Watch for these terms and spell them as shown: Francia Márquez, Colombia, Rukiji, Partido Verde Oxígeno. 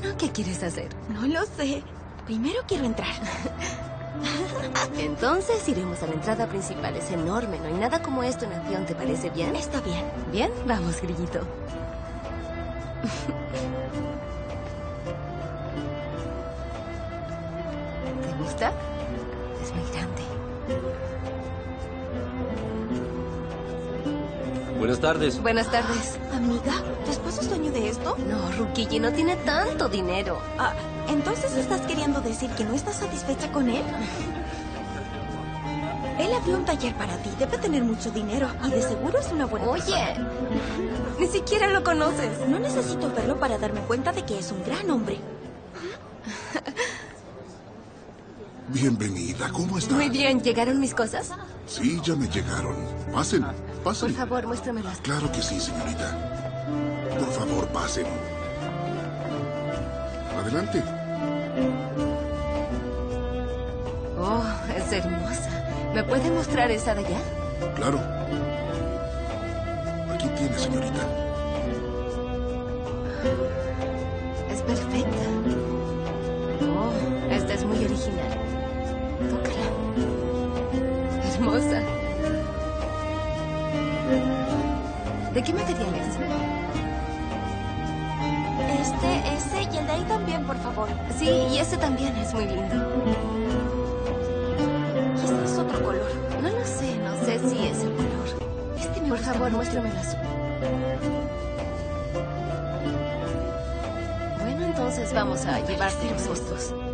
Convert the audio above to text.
Bueno, ¿qué quieres hacer? No lo sé. Primero quiero entrar. Entonces iremos a la entrada principal. Es enorme, no hay nada como esto en acción. ¿Te parece bien? Está bien. Bien, vamos, grillito. ¿Te gusta? Es muy grande. Buenas tardes. Buenas tardes. Amiga, ¿tu esposo es dueño de esto? No, Rukiji no tiene tanto dinero. Ah, ¿entonces estás queriendo decir que no estás satisfecha con él? Él abrió un taller para ti. Debe tener mucho dinero y de seguro es una buena persona. Ni siquiera lo conoces. No necesito verlo para darme cuenta de que es un gran hombre. Bienvenida, ¿cómo estás? Muy bien, ¿llegaron mis cosas? Sí, ya me llegaron. Pasen, pasen. Por favor, muéstramelas. Claro que sí, señorita. Por favor, pasen. Adelante. Oh, es hermosa. ¿Me puede mostrar esa de allá? Claro. Aquí tiene, señorita. Es perfecta. Oh, esta es muy original. Tócala. Hermosa. ¿De qué material es? Ese y el de ahí también, por favor. Sí, y ese también es muy lindo. Y este es otro color. No lo sé, no sé si es el color. Este me gusta. Por favor, muéstrame el azul. Bueno, entonces vamos a llevárselos estos.